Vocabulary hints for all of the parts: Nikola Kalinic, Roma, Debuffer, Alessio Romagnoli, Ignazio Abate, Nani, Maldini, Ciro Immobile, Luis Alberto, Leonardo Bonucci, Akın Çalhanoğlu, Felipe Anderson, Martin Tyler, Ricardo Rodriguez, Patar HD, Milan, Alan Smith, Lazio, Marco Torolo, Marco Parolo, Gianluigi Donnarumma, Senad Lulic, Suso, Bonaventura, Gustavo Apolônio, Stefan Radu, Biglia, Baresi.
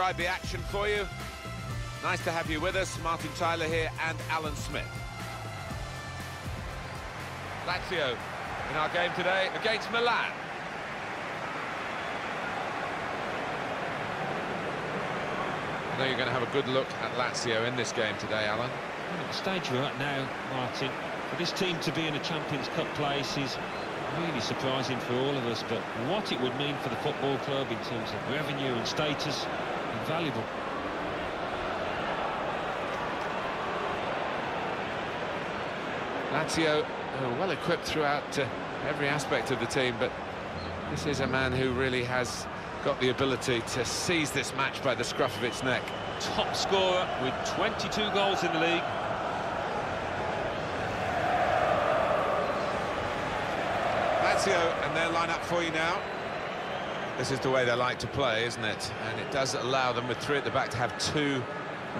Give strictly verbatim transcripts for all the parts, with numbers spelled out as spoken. describe the action for you. Nice to have you with us, Martin Tyler here and Alan Smith. Lazio in our game today against Milan. I know you're going to have a good look at Lazio in this game today, Alan. Well, at the stage we're at now, Martin, for this team to be in a Champions Cup place is really surprising for all of us, but what it would mean for the football club in terms of revenue and status, invaluable. Lazio are well equipped throughout uh, every aspect of the team, but this is a man who really has got the ability to seize this match by the scruff of its neck. Top scorer with twenty-two goals in the league. Lazio and their lineup for you now. This is the way they like to play, isn't it? And it does allow them with three at the back to have two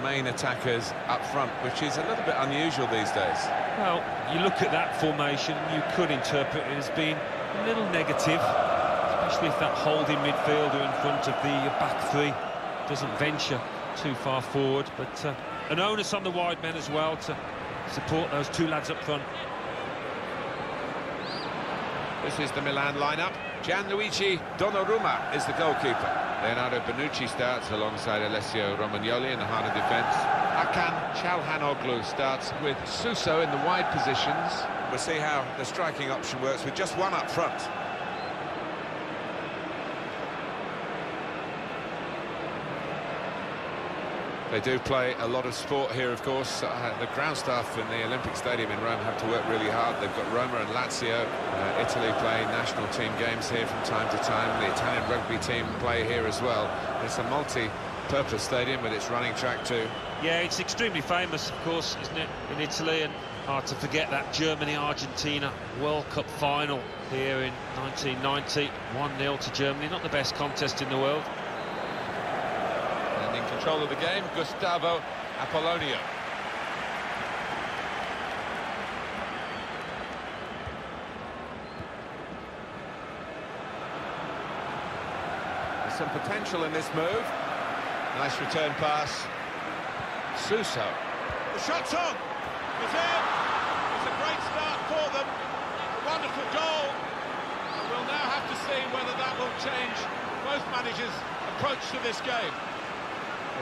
main attackers up front, which is a little bit unusual these days. Well, you look at that formation, you could interpret it as being a little negative, especially if that holding midfielder in front of the back three doesn't venture too far forward. But uh, an onus on the wide men as well to support those two lads up front. This is the Milan lineup. Gianluigi Donnarumma is the goalkeeper. Leonardo Bonucci starts alongside Alessio Romagnoli in the heart of defence. Akın Çalhanoğlu starts with Suso in the wide positions. We'll see how the striking option works with just one up front. They do play a lot of sport here, of course. Uh, the ground staff in the Olympic Stadium in Rome have to work really hard. They've got Roma and Lazio. Uh, Italy play national team games here from time to time. The Italian rugby team play here as well. It's a multi-purpose stadium with its running track too. Yeah, it's extremely famous, of course, isn't it, in Italy? And hard to forget that Germany-Argentina World Cup final here in nineteen ninety. one nil to Germany, not the best contest in the world. In control of the game, Gustavo Apolônio. There's some potential in this move. Nice return pass. Suso. The shot's on. It's in. It's a great start for them. A wonderful goal. And we'll now have to see whether that will change both managers' approach to this game.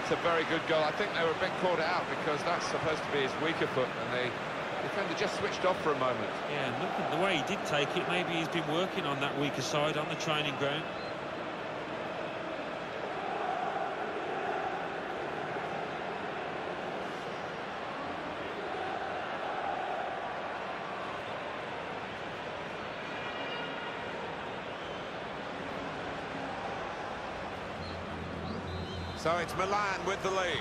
It's a very good goal. I think they were a bit caught out because that's supposed to be his weaker foot, and the defender just switched off for a moment. Yeah, look at the way he did take it. Maybe he's been working on that weaker side on the training ground. So it's Milan with the lead.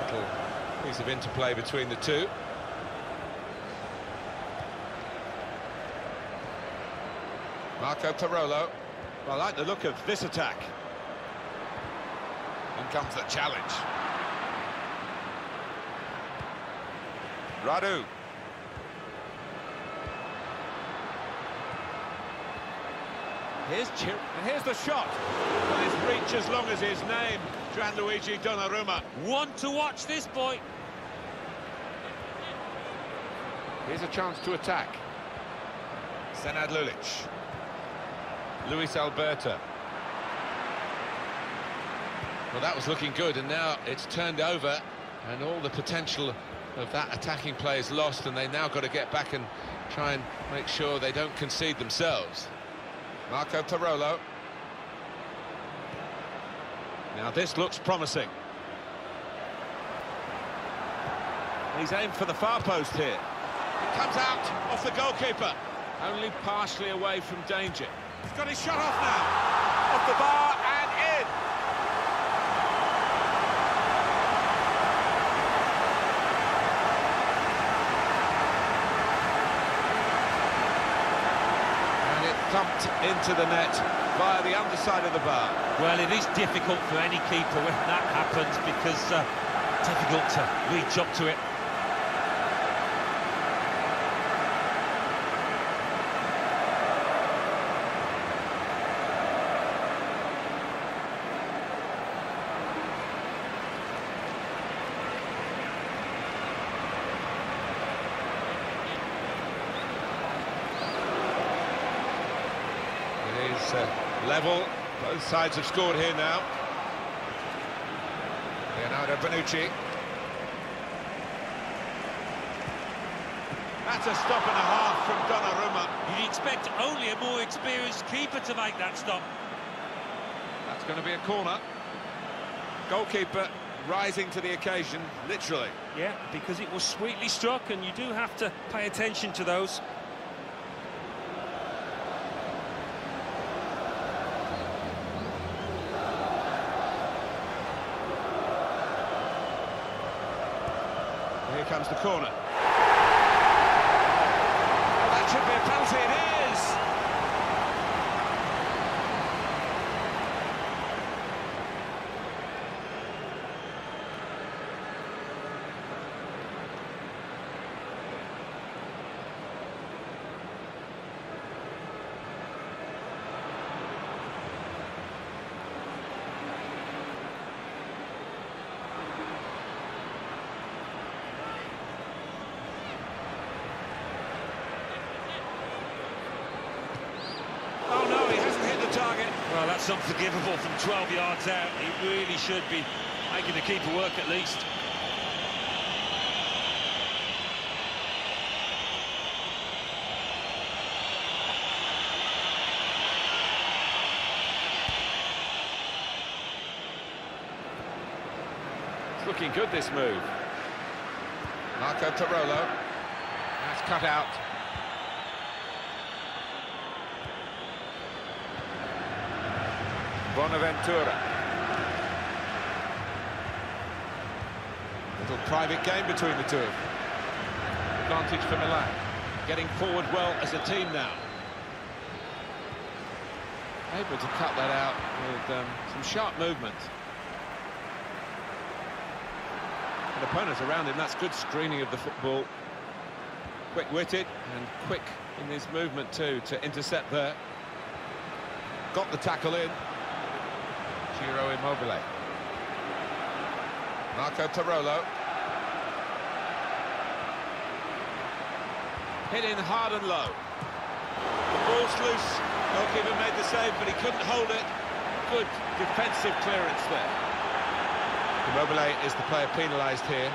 Little piece of interplay between the two. Marco Parolo. Well, I like the look of this attack. In comes the challenge. Radu. Here's, here's the shot. Well, his reach as long as his name, Gianluigi Donnarumma. Want to watch this boy. Here's a chance to attack. Senad Lulic. Luis Alberto. Well, that was looking good, and now it's turned over, and all the potential of that attacking play is lost, and they now got to get back and try and make sure they don't concede themselves. Marco Torolo. Now this looks promising. He's aimed for the far post here. It comes out off the goalkeeper. Only partially away from danger. He's got his shot off now. Off the bar and in. Pumped into the net via the underside of the bar. Well, it is difficult for any keeper when that happens because uh, difficult to reach up to it. uh, level. Both sides have scored here now. Leonardo Bonucci. That's a stop and a half from Donnarumma. You'd expect only a more experienced keeper to make that stop. That's going to be a corner. Goalkeeper rising to the occasion, literally. Yeah, because it was sweetly struck, and you do have to pay attention to those. Here comes the corner. That should be a penalty, it is! Well, that's unforgivable from twelve yards out. He really should be making the keeper work at least. It's looking good, this move. Marco Torolo. That's cut out. Bonaventura. Little private game between the two. Advantage for Milan. Getting forward well as a team now. Able to cut that out with um, some sharp movement. And opponents around him, that's good screening of the football. Quick-witted and quick in his movement too to intercept there. Got the tackle in. Ciro Immobile. Marco Torolo. Hit in hard and low. The ball's loose. Goalkeeper made the save, but he couldn't hold it. Good defensive clearance there. Immobile is the player penalised here.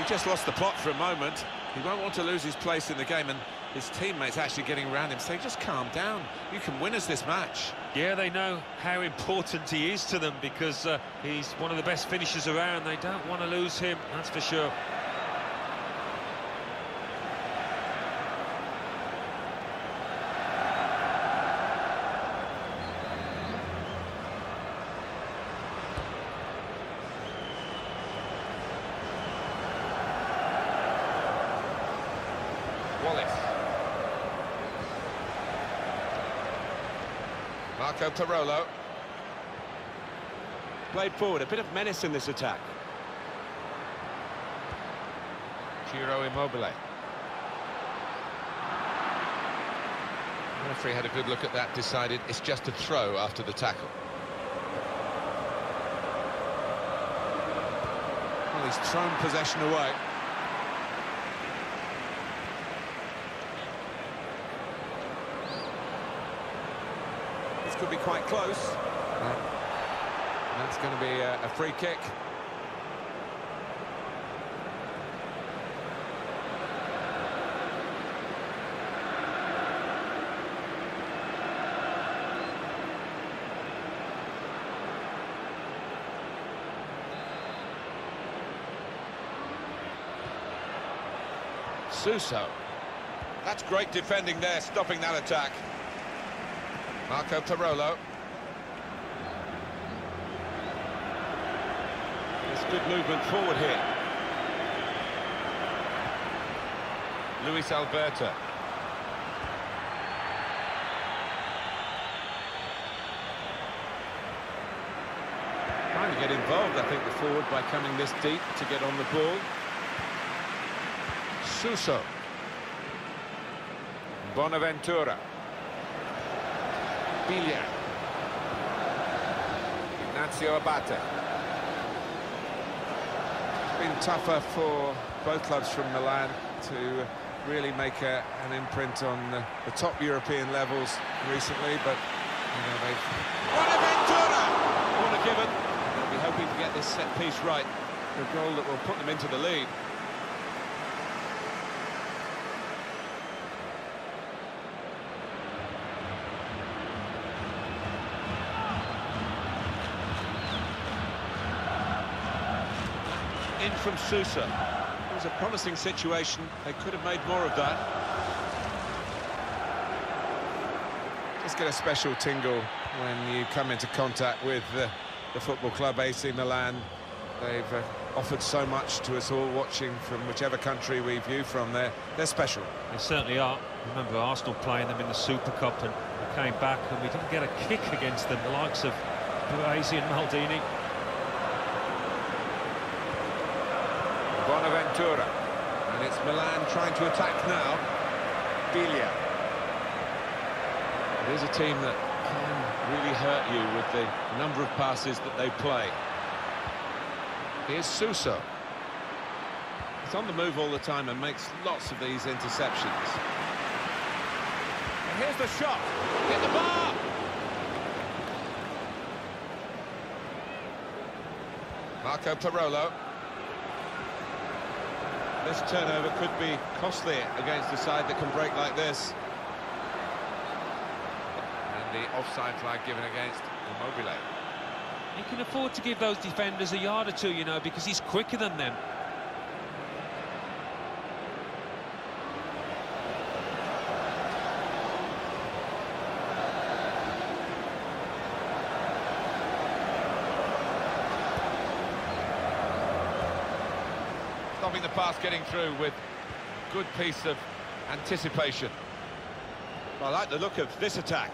He just lost the plot for a moment. He won't want to lose his place in the game, and his teammates actually getting around him saying, just calm down, you can win us this match. Yeah, they know how important he is to them, because uh, he's one of the best finishers around. They don't want to lose him, that's for sure. Marco Parolo. Played forward, a bit of menace in this attack. Ciro Immobile. The referee had a good look at that, decided it's just a throw after the tackle. Well, he's thrown possession away. Could be quite close. That's going to be a, a free kick. Suso. That's great defending there, stopping that attack. Marco Parolo. It's good movement forward here. Luis Alberto. Trying to get involved, I think, the forward by coming this deep to get on the ball. Suso. Bonaventura. Biglia. Ignazio Abate. It's been tougher for both clubs from Milan to really make a, an imprint on the, the top European levels recently, but you know, they've... Bonaventura! Corner given. They'll be hoping to get this set piece right. The goal that will put them into the lead. In from Suso. It was a promising situation. They could have made more of that. Just get a special tingle when you come into contact with uh, the football club A C Milan. They've uh, offered so much to us all watching from whichever country we view from there. They're special. They certainly are. Remember Arsenal playing them in the Super Cup, and we came back and we didn't get a kick against them, the likes of Baresi and Maldini. Bonaventura, and it's Milan trying to attack now. Biglia. It is a team that can really hurt you with the number of passes that they play. Here's Suso. He's on the move all the time and makes lots of these interceptions. And here's the shot. Hit the bar! Marco Parolo. This turnover could be costly against a side that can break like this. And the offside flag given against Immobile. He can afford to give those defenders a yard or two, you know, because he's quicker than them. Stopping the pass getting through with a good piece of anticipation. I like the look of this attack.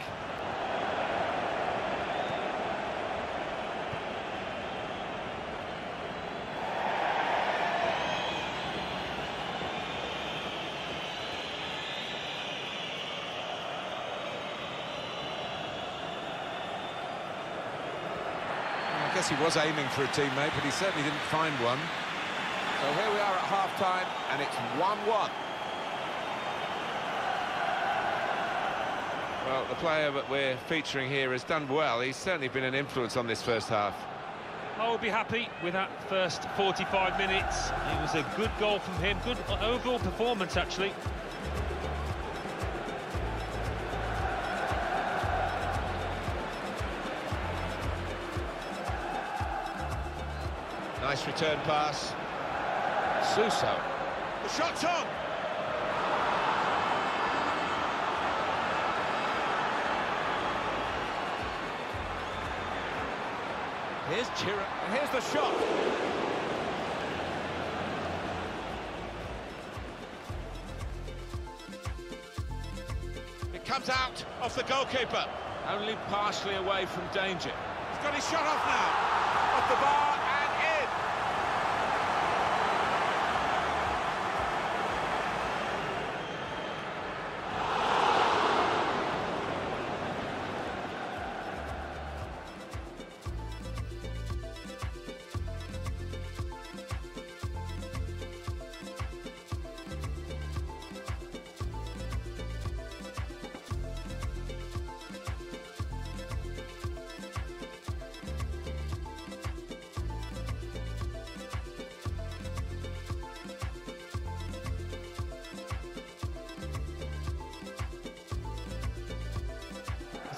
I guess he was aiming for a teammate, but he certainly didn't find one. So here we are at half-time, and it's one one. Well, the player that we're featuring here has done well. He's certainly been an influence on this first half. I'll be happy with that first forty-five minutes. It was a good goal from him, good overall performance, actually. Nice return pass. Suso. The shot's on! Here's Chiro. Here's the shot! It comes out off the goalkeeper. Only partially away from danger. He's got his shot off now. Off the bar.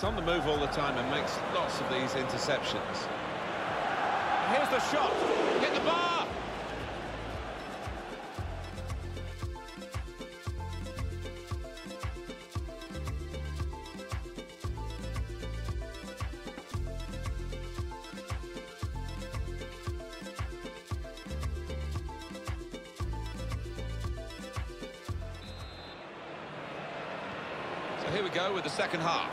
On the move all the time and makes lots of these interceptions. Here's the shot. Hit the bar. So here we go with the second half.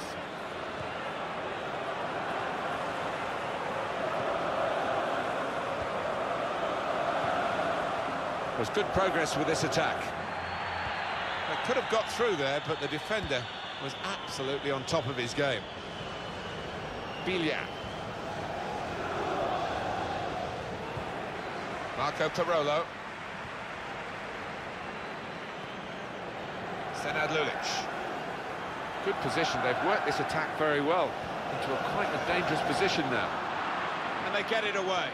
There's good progress with this attack. They could have got through there, but the defender was absolutely on top of his game. Biglia. Marco Torolo. Senad Lulic. Good position, they've worked this attack very well into a quite a dangerous position now. And they get it away.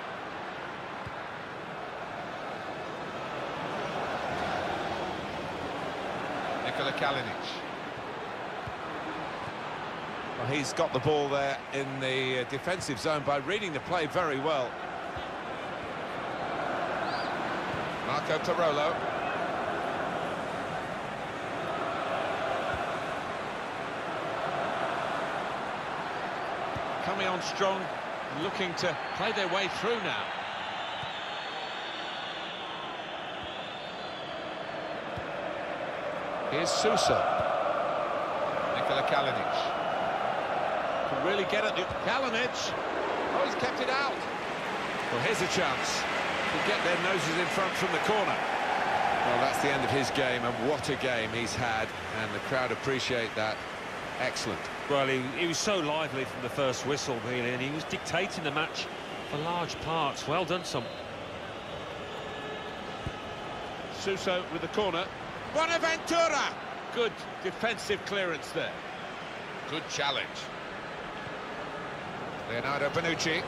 Nikola Kalinic. Well, he's got the ball there in the defensive zone by reading the play very well. Marco Torolo. Coming on strong, looking to play their way through now. Here's Suso. Nikola Kalinic. Can really get at it. Kalinic. Oh, he's kept it out. Well, here's a chance. He'll get their noses in front from the corner. Well, that's the end of his game, and what a game he's had, and the crowd appreciate that. Excellent. Well, he, he was so lively from the first whistle, really, and he was dictating the match for large parts. Well done, son. Suso with the corner. Bonaventura! Good defensive clearance there. Good challenge. Leonardo Bonucci.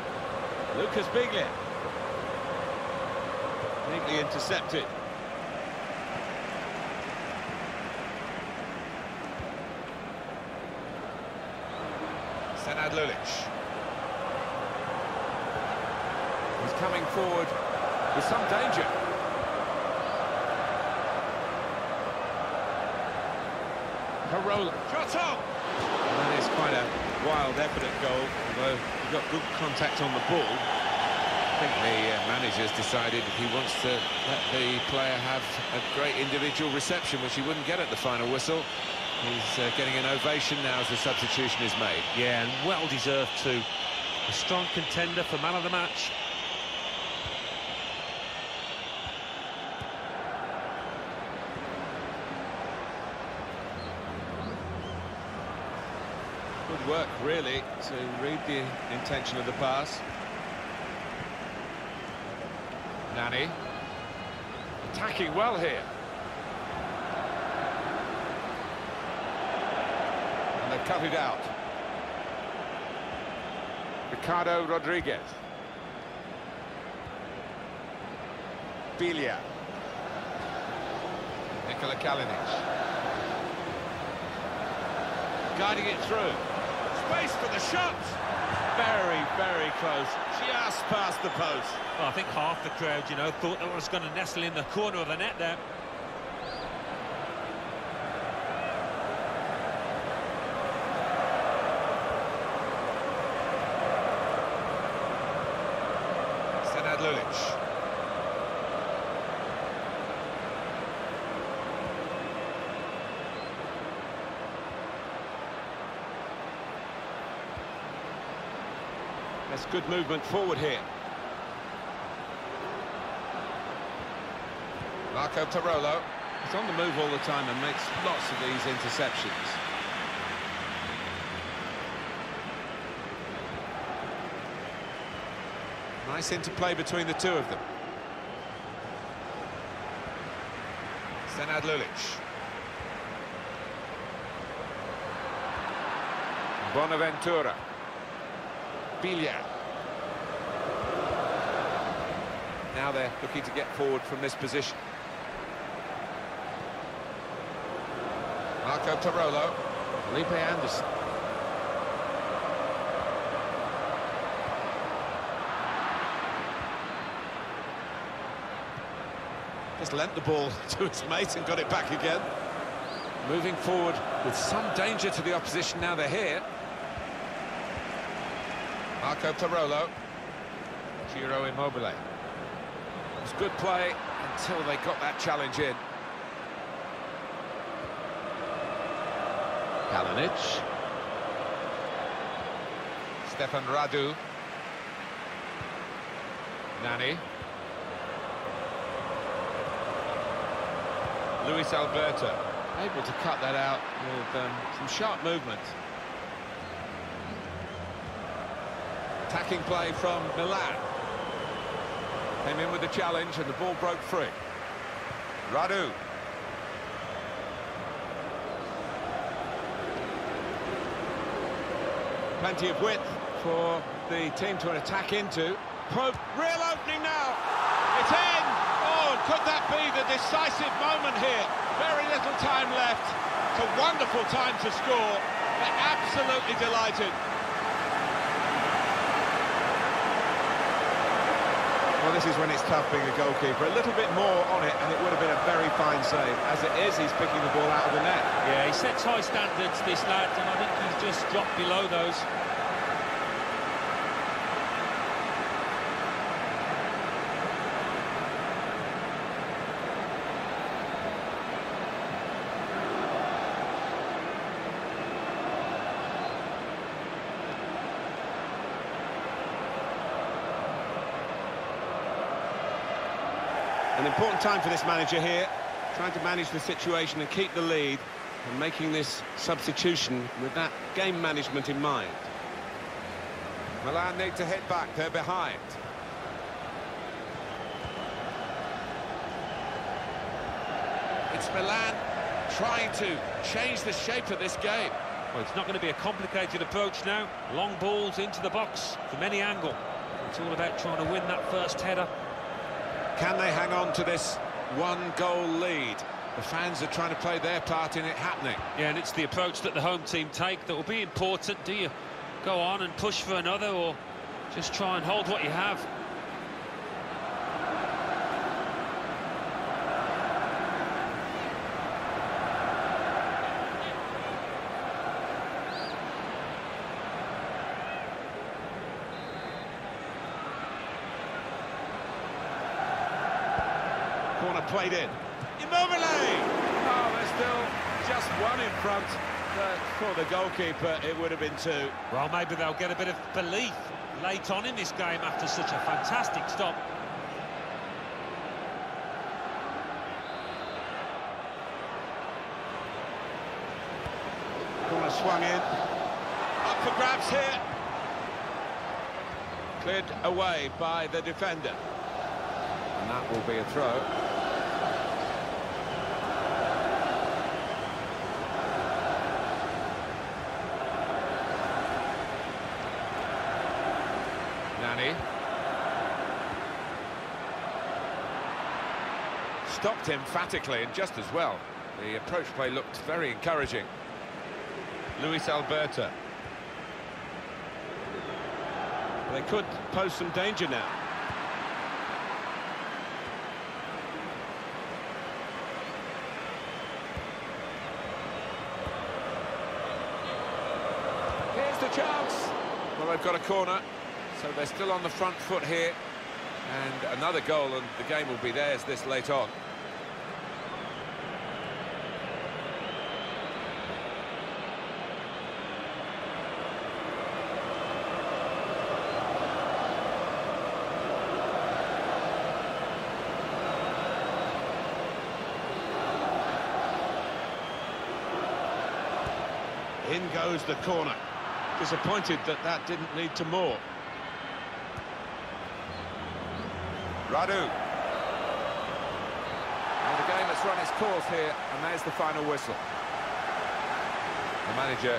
Lucas Biglia. Neatly intercepted. Senad Lulic. He's coming forward with some danger. Parolo. Shot up! And that is quite a wild effort at goal, although he got good contact on the ball. I think the uh, manager's decided he wants to let the player have a great individual reception, which he wouldn't get at the final whistle. He's uh, getting an ovation now as the substitution is made. Yeah, and well deserved too. A strong contender for man of the match. Good work, really, to read the intention of the pass. Nani, attacking well here. And they've cut it out. Ricardo Rodriguez. Biglia. Nikola Kalinic. Guiding it through. Space for the shot. Very, very close. Just past the post. Well, I think half the crowd, you know, thought that was going to nestle in the corner of the net there. Senad Lulic. That's good movement forward here. Marco Parolo. He's on the move all the time and makes lots of these interceptions. Nice interplay between the two of them. Senad Lulic. Bonaventura. Biglia. Now they're looking to get forward from this position. Marco Torolo, Felipe Anderson. Just lent the ball to his mate and got it back again. Moving forward with some danger to the opposition now they're here. Marco Torolo, Ciro Immobile. It was good play until they got that challenge in. Kalinic. Stefan Radu. Nani. Luis Alberto. Able to cut that out with um, some sharp movement. Attacking play from Milan. Came in with the challenge and the ball broke free. Radu. Plenty of width for the team to attack into. Pope, real opening now. It's in. Oh, could that be the decisive moment here? Very little time left. It's a wonderful time to score. They're absolutely delighted. Well, this is when it's tough being a goalkeeper. A little bit more on it, and it would have been a very fine save. As it is, he's picking the ball out of the net. Yeah, he sets high standards, this lad, and I think he's just dropped below those. An important time for this manager here, trying to manage the situation and keep the lead, and making this substitution with that game management in mind. Milan need to head back, they're behind. It's Milan trying to change the shape of this game. Well, it's not going to be a complicated approach now. Long balls into the box from any angle. It's all about trying to win that first header. Can they hang on to this one-goal lead? The fans are trying to play their part in it happening. Yeah, and it's the approach that the home team take that will be important. Do you go on and push for another, or just try and hold what you have? Corner played in. Immobile! Oh, there's still just one in front. But for the goalkeeper, it would have been two. Well, maybe they'll get a bit of belief late on in this game after such a fantastic stop. Corner swung in. Up for grabs here. Cleared away by the defender. And that will be a throw. Nani. Stopped emphatically and just as well. The approach play looked very encouraging. Luis Alberto. They could pose some danger now. Here's the chance. Well, they've got a corner. So they're still on the front foot here, and another goal and the game will be theirs this late on. In goes the corner. Disappointed that that didn't lead to more. Radu. And the game has run its course here, and there's the final whistle. The manager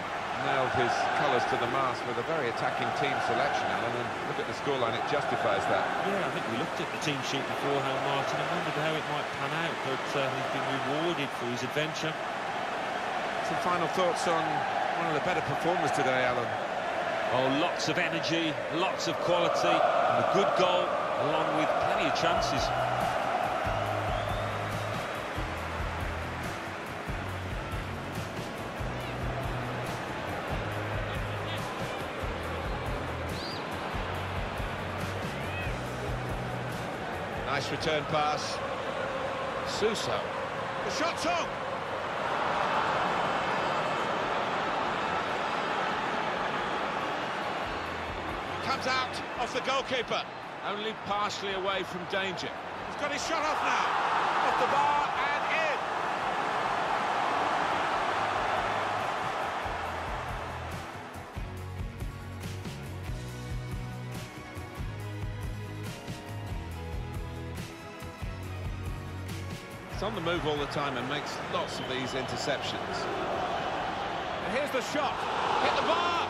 nailed his colours to the mast with a very attacking team selection, Alan, and look at the scoreline, it justifies that. Yeah, I think we looked at the team sheet beforehand, Martin, and wondered how it might pan out, but uh, he's been rewarded for his adventure. Some final thoughts on one of the better performers today, Alan. Oh, lots of energy, lots of quality, and a good goal, along with plenty of chances. Nice return pass. Suso. The shot's on! Comes out off the goalkeeper. Only partially away from danger. He's got his shot off now. Off the bar and in. He's on the move all the time and makes lots of these interceptions. And here's the shot. Hit the bar.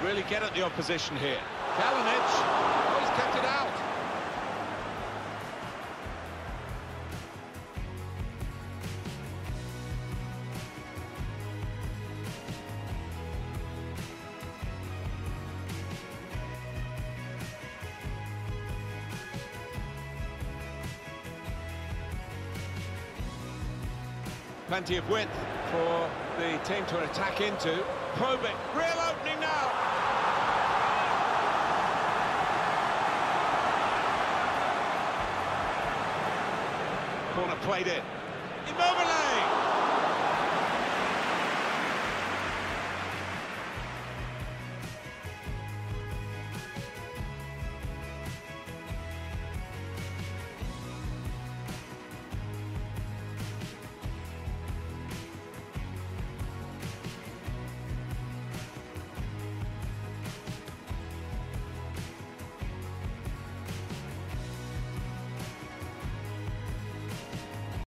could really get at the opposition here. Kalinic, oh, he's kept it out. Plenty of width for the team to attack into. Probing, real opening now. Corner played in. Immobile!